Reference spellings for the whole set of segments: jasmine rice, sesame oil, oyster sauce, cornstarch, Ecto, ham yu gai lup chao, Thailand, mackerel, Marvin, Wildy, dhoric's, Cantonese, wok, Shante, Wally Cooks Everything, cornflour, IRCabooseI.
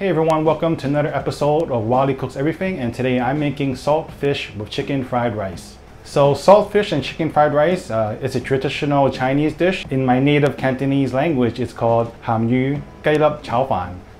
Hey everyone, welcome to another episode of Wally Cooks Everything, and today I'm making salt fish with chicken fried rice. So salt fish and chicken fried rice, it's a traditional Chinese dish. In my native Cantonese language, it's called ham yu gai lup chao.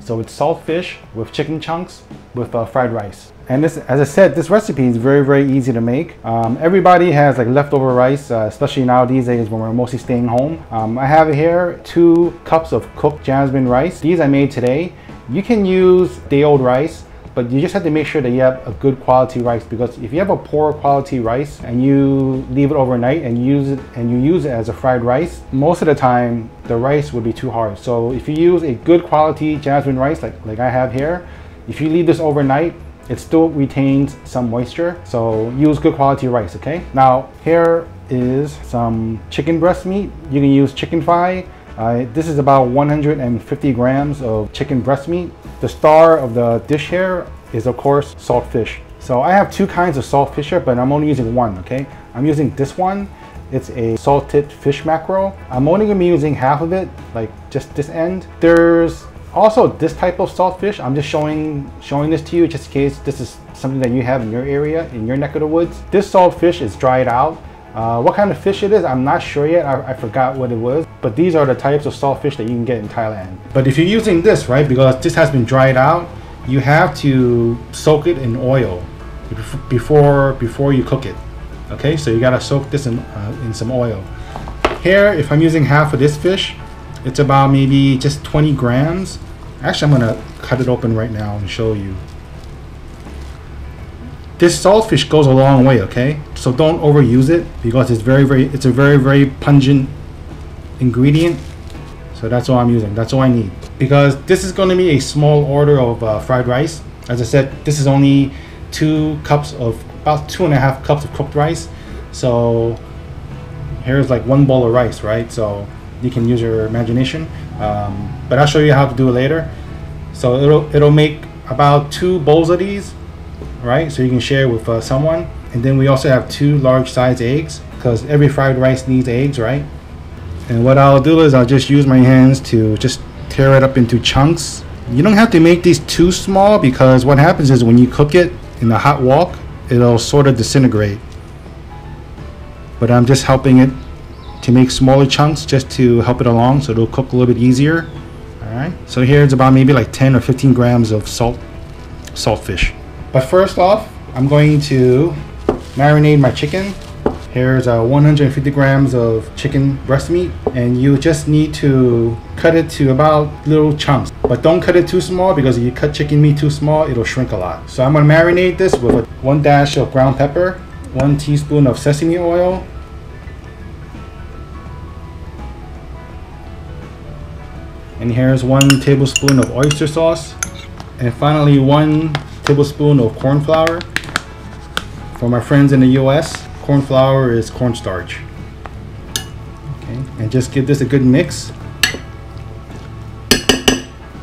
So it's salt fish with chicken chunks with fried rice. And this, as I said, this recipe is very easy to make. Everybody has like leftover rice, especially nowadays when we're mostly staying home. I have here 2 cups of cooked jasmine rice. These I made today. You can use day-old rice, but you just have to make sure that you have a good quality rice, because if you have a poor quality rice and you leave it overnight and you use it as a fried rice, most of the time the rice would be too hard. So if you use a good quality jasmine rice like I have here, if you leave this overnight, it still retains some moisture, so use good quality rice, okay? Now, here is some chicken breast meat. You can use chicken thigh. This is about 150 grams of chicken breast meat. The star of the dish here is, of course, salt fish. So I have 2 kinds of salt fish here, but I'm only using one, okay? I'm using this one. It's a salted fish mackerel. I'm only gonna be using half of it, like just this end. There's also this type of salt fish. I'm just showing this to you just in case this is something that you have in your area, in your neck of the woods. This salt fish is dried out. What kind of fish it is, I'm not sure yet. I forgot what it was, but these are the types of salt fish that you can get in Thailand. But if you're using this, right, because this has been dried out, you have to soak it in oil before you cook it, okay? So you gotta soak this in some oil. Here, if I'm using half of this fish, it's about maybe just 20 grams. Actually, I'm gonna cut it open right now and show you. This salt fish goes a long way, okay? So don't overuse it, because it's a very pungent ingredient. So that's all I'm using, that's all I need. Because this is gonna be a small order of fried rice. As I said, this is only 2 cups of, about 2.5 cups of cooked rice. So here's like 1 bowl of rice, right? So you can use your imagination. But I'll show you how to do it later. So it'll make about 2 bowls of these. Right, so you can share with someone. And then we also have 2 large size eggs, because every fried rice needs eggs, right? And what I'll do is I'll just use my hands to just tear it up into chunks. You don't have to make these too small, because what happens is when you cook it in the hot wok, it'll sort of disintegrate. But I'm just helping it to make smaller chunks just to help it along, so it'll cook a little bit easier. All right, so here it's about maybe like 10 or 15 grams of salt fish. But first off, I'm going to marinate my chicken. Here's 150 grams of chicken breast meat, and you just need to cut it to about little chunks. But don't cut it too small, because if you cut chicken meat too small, it'll shrink a lot. So I'm gonna marinate this with 1 dash of ground pepper, 1 teaspoon of sesame oil, and here's 1 tablespoon of oyster sauce, and finally 1 tablespoon of cornflour. For my friends in the US, cornflour is cornstarch. Okay, and just give this a good mix.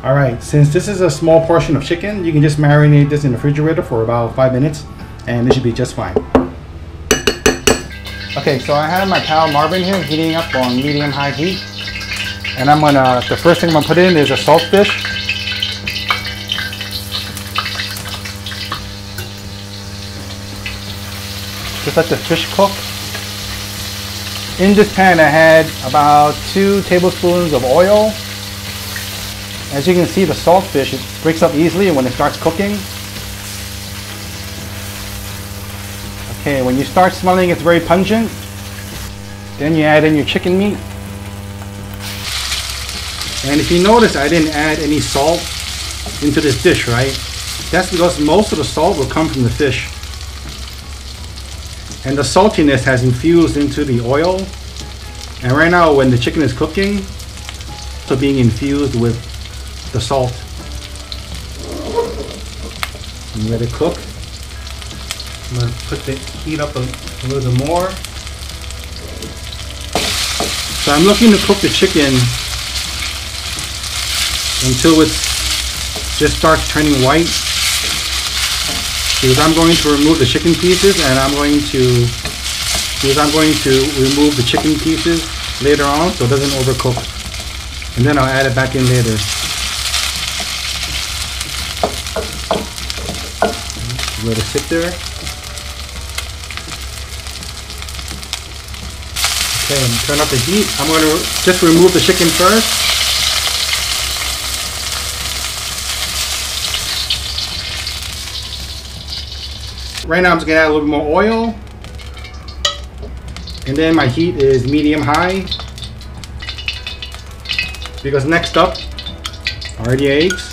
All right, since this is a small portion of chicken, you can just marinate this in the refrigerator for about 5 minutes, and this should be just fine. Okay, so I have my pal Marvin here heating up on medium-high heat, and the first thing I'm gonna put in is a salt fish. Just let the fish cook. In this pan, I had about 2 tablespoons of oil. As you can see, the salt fish, it breaks up easily when it starts cooking. Okay, when you start smelling it's very pungent, then you add in your chicken meat. And if you notice, I didn't add any salt into this dish, right? That's because most of the salt will come from the fish. And the saltiness has infused into the oil. And right now, when the chicken is cooking, it's also being infused with the salt. And let it cook. I'm gonna put the heat up a little bit more. So I'm looking to cook the chicken until it just starts turning white. Because I'm going to remove the chicken pieces, and I'm going to remove the chicken pieces later on so it doesn't overcook. And then I'll add it back in later. let it sit there. Okay, and turn off the heat. I'm going to just remove the chicken first. Right now I'm just going to add a little bit more oil. And then my heat is medium-high. Because next up are the eggs.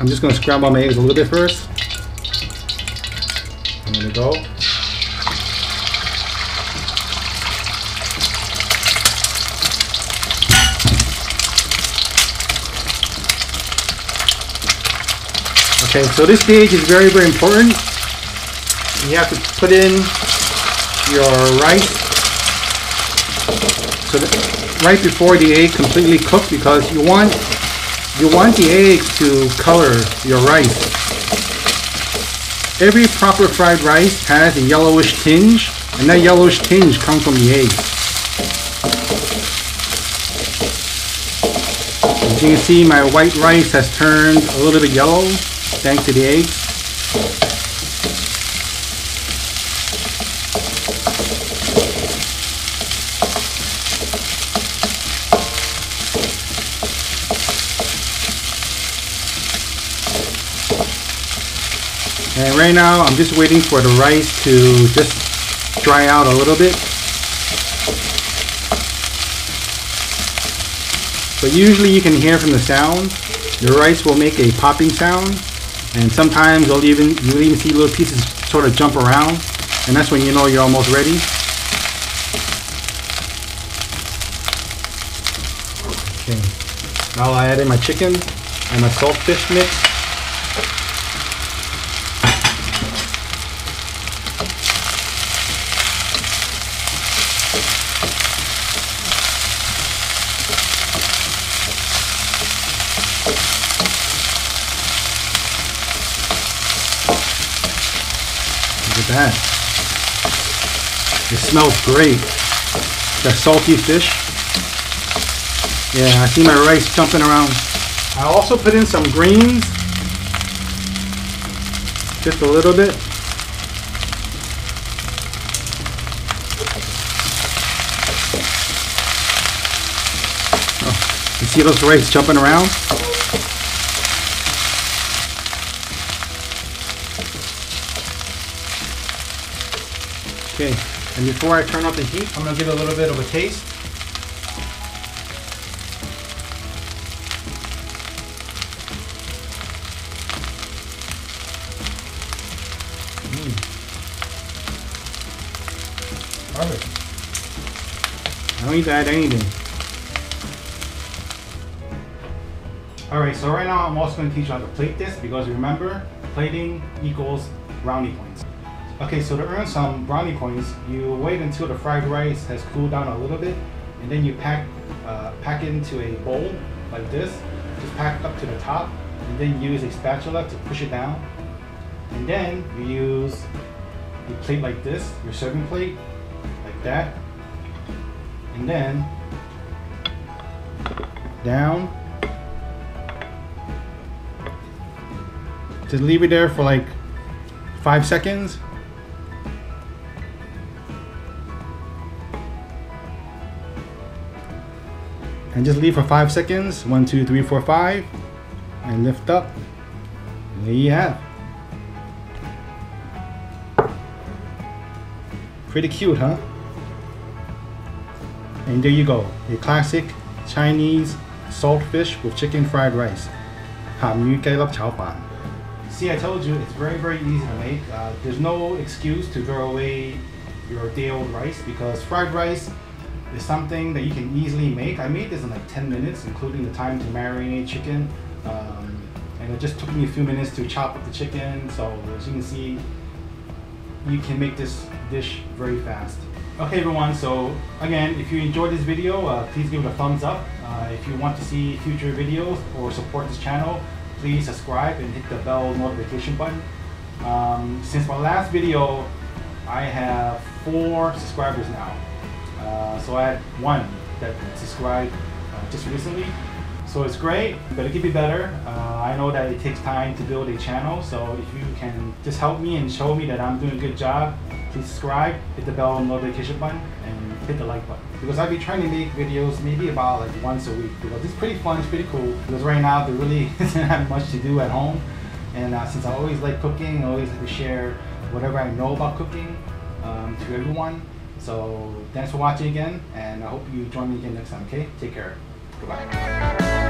I'm just going to scramble my eggs a little bit first. I'm going to go. Okay, so this stage is very, very important. You have to put in your rice so that right before the egg completely cooked, because you want the eggs to color your rice. Every proper fried rice has a yellowish tinge, and that yellowish tinge comes from the eggs. As you can see, my white rice has turned a little bit yellow thanks to the eggs. And right now, I'm just waiting for the rice to just dry out a little bit. But usually you can hear from the sound. The rice will make a popping sound. And sometimes you'll even see little pieces sort of jump around. And that's when you know you're almost ready. Okay. Now I'll add in my chicken and my saltfish mix. That. It smells great. That salty fish. Yeah, I see my rice jumping around. I also put in some greens. Just a little bit. Oh, you see those rice jumping around? Okay, and before I turn off the heat, I'm going to give it a little bit of a taste. Perfect. I don't need to add anything. Alright, so right now I'm also going to teach you how to plate this, because remember, plating equals brownie points. Okay, so to earn some brownie points, you wait until the fried rice has cooled down a little bit, and then you pack it into a bowl like this. Just pack up to the top, and then use a spatula to push it down. And then you use a plate like this, your serving plate, like that. And then down. Just leave it there for like 5 seconds. And just leave for 5 seconds. 1, 2, 3, 4, 5. And lift up. And there you have. Pretty cute, huh? And there you go. A classic Chinese saltfish with chicken fried rice. Ham yu gai lup chao. See, I told you, it's very, very easy to make. There's no excuse to throw away your day-old rice, because fried rice is something that you can easily make. I made this in like 10 minutes, including the time to marinate chicken, and it just took me a few minutes to chop up the chicken. So as you can see, you can make this dish very fast. Okay everyone, so again, if you enjoyed this video, please give it a thumbs up. If you want to see future videos or support this channel, please subscribe and hit the bell notification button. Since my last video, I have 4 subscribers now. So I had 1 that subscribed just recently, so it's great, but it could be better. I know that it takes time to build a channel, so if you can just help me and show me that I'm doing a good job, please subscribe, hit the bell and notification button, and hit the like button. Because I'll be trying to make videos maybe about like once a week, because it's pretty fun, it's pretty cool. Because right now there really isn't that much to do at home, and since I always like cooking, I always like to share whatever I know about cooking to everyone. So thanks for watching again, and I hope you join me again next time, okay? Take care. Goodbye.